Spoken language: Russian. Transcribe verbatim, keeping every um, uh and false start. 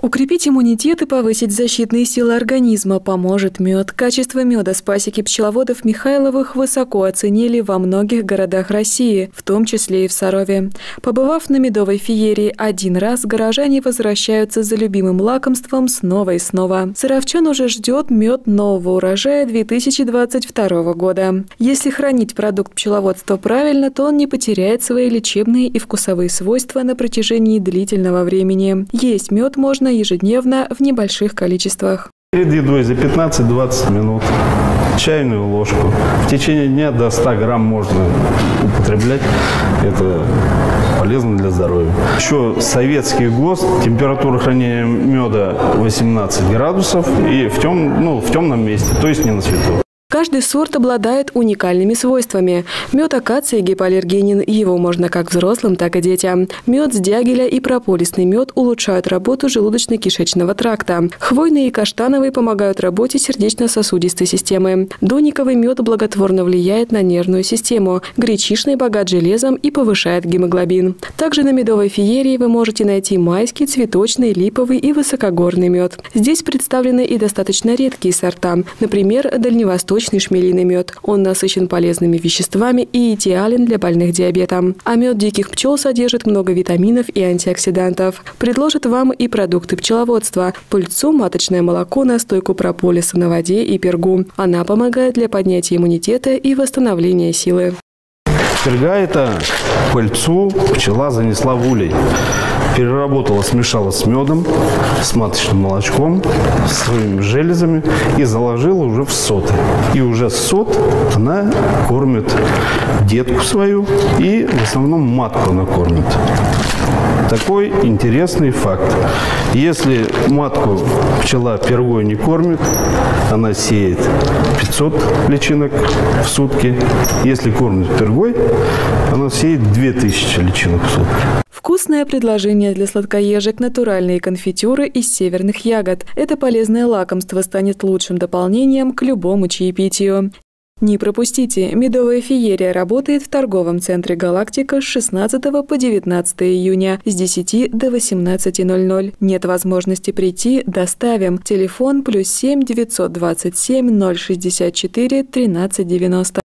Укрепить иммунитет и повысить защитные силы организма поможет мед. Качество меда с пасеки пчеловодов Михайловых высоко оценили во многих городах России, в том числе и в Сарове. Побывав на медовой феерии один раз, горожане возвращаются за любимым лакомством снова и снова. Саровчан уже ждет мед нового урожая две тысячи двадцать второго года. Если хранить продукт пчеловодства правильно, то он не потеряет свои лечебные и вкусовые свойства на протяжении длительного времени. Есть мед можно ежедневно в небольших количествах. Перед едой за пятнадцать-двадцать минут чайную ложку. В течение дня до ста грамм можно употреблять. Это полезно для здоровья. Еще советский ГОСТ. Температура хранения меда восемнадцать градусов и в, тем, ну, в темном месте, то есть не на свету. Каждый сорт обладает уникальными свойствами. Мед акации гипоаллергенен, его можно как взрослым, так и детям. Мед с дягеля и прополисный мед улучшают работу желудочно-кишечного тракта. Хвойные и каштановые помогают работе сердечно-сосудистой системы. Донниковый мед благотворно влияет на нервную систему. Гречишный богат железом и повышает гемоглобин. Также на медовой феерии вы можете найти майский, цветочный, липовый и высокогорный мед. Здесь представлены и достаточно редкие сорта, например, дальневосточный Мощный шмелиный мед. Он насыщен полезными веществами и идеален для больных диабетом. А мед диких пчел содержит много витаминов и антиоксидантов. Предложат вам и продукты пчеловодства: пыльцу, маточное молоко, настойку прополиса на воде и пергу. Она помогает для поднятия иммунитета и восстановления силы. Перга – это пыльцу пчела занесла в улей. Переработала, смешала с медом, с маточным молочком, с своими железами и заложила уже в соты. И уже с сот она кормит детку свою и в основном матку она кормит. Такой интересный факт. Если матку пчела пергой не кормит, она сеет пятьсот личинок в сутки. Если кормит пергой, она сеет две тысячи личинок в сутки. Вкусное предложение для сладкоежек – натуральные конфитюры из северных ягод. Это полезное лакомство станет лучшим дополнением к любому чаепитию. Не пропустите! Медовая феерия работает в торговом центре «Галактика» с шестнадцатого по девятнадцатое июня с десяти до восемнадцати ноль-ноль. Нет возможности прийти – доставим. Телефон плюс семь девятьсот двадцать семь ноль шестьдесят четыре тринадцать девяносто.